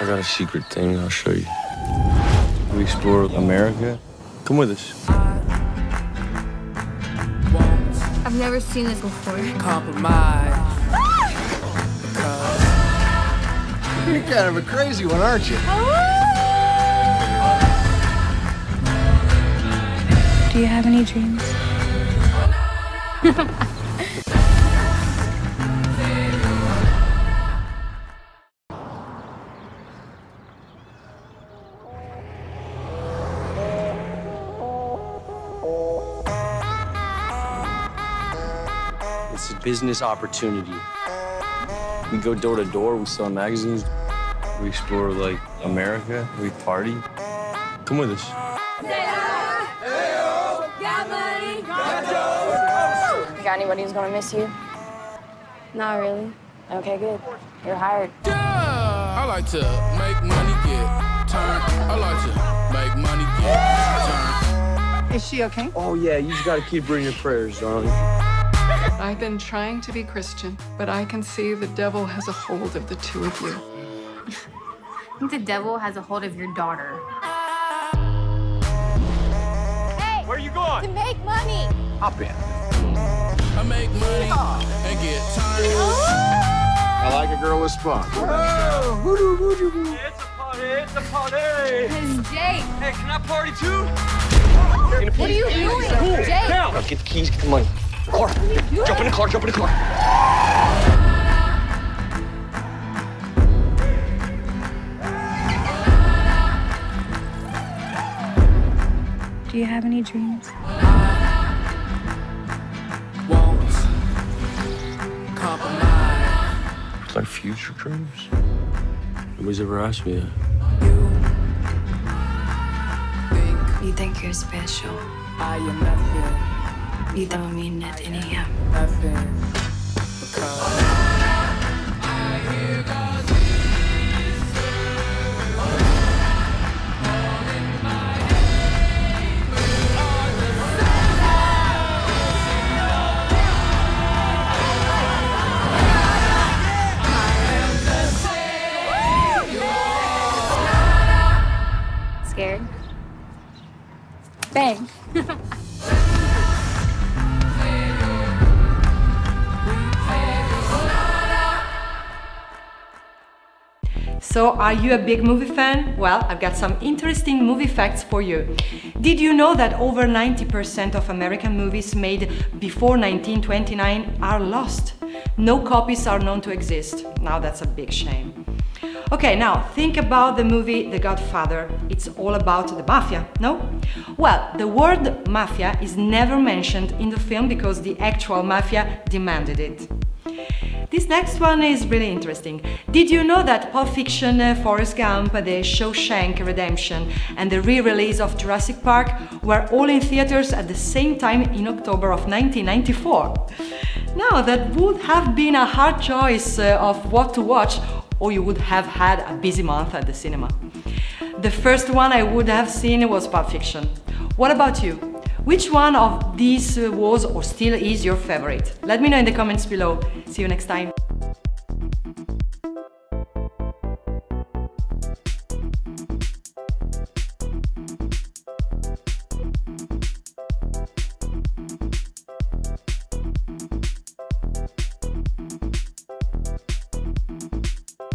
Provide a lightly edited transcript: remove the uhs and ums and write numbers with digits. I got a secret thing I'll show you. We explore America. Come with us. I've never seen this before. Compromise. Ah! You're kind of a crazy one, aren't you? Do you have any dreams? It's a business opportunity. We go door to door, we sell magazines. We explore, like, America, we party. Come with us. You got anybody who's gonna miss you? Not really. Okay, good. You're hired. Yeah! I like to make money get turned. I like to make money get turned. Is she okay? Oh, yeah, you just gotta keep reading your prayers, darling. I've been trying to be Christian, but I can see the devil has a hold of the two of you. I think the devil has a hold of your daughter. Hey! Where are you going? To make money! Hop in. I make money and get tired. I like a girl with spunk. Whoa! Woo-doo-woo-doo-woo. It's a party! It's a party! It's Jake! Hey, can I party too? What are you doing? Cool. Jake! Now! Get the keys, get the money. Car. Jump in the car, jump in the car. Do you have any dreams? It's like future dreams. Nobody's ever asked me that. You think you're special? I am not here. You don't mean it anyhow. Scared? Bang. So, are you a big movie fan? Well, I've got some interesting movie facts for you. Did you know that over 90% of American movies made before 1929 are lost? No copies are known to exist. Now that's a big shame. Okay, now think about the movie The Godfather. It's all about the mafia, no? Well, the word mafia is never mentioned in the film because the actual mafia demanded it. This next one is really interesting. Did you know that Pulp Fiction, Forrest Gump, The Shawshank Redemption and the re-release of Jurassic Park were all in theaters at the same time in October of 1994? Now, that would have been a hard choice of what to watch, or you would have had a busy month at the cinema. The first one I would have seen was Pulp Fiction. What about you? Which one of these was or still is your favorite? Let me know in the comments below. See you next time.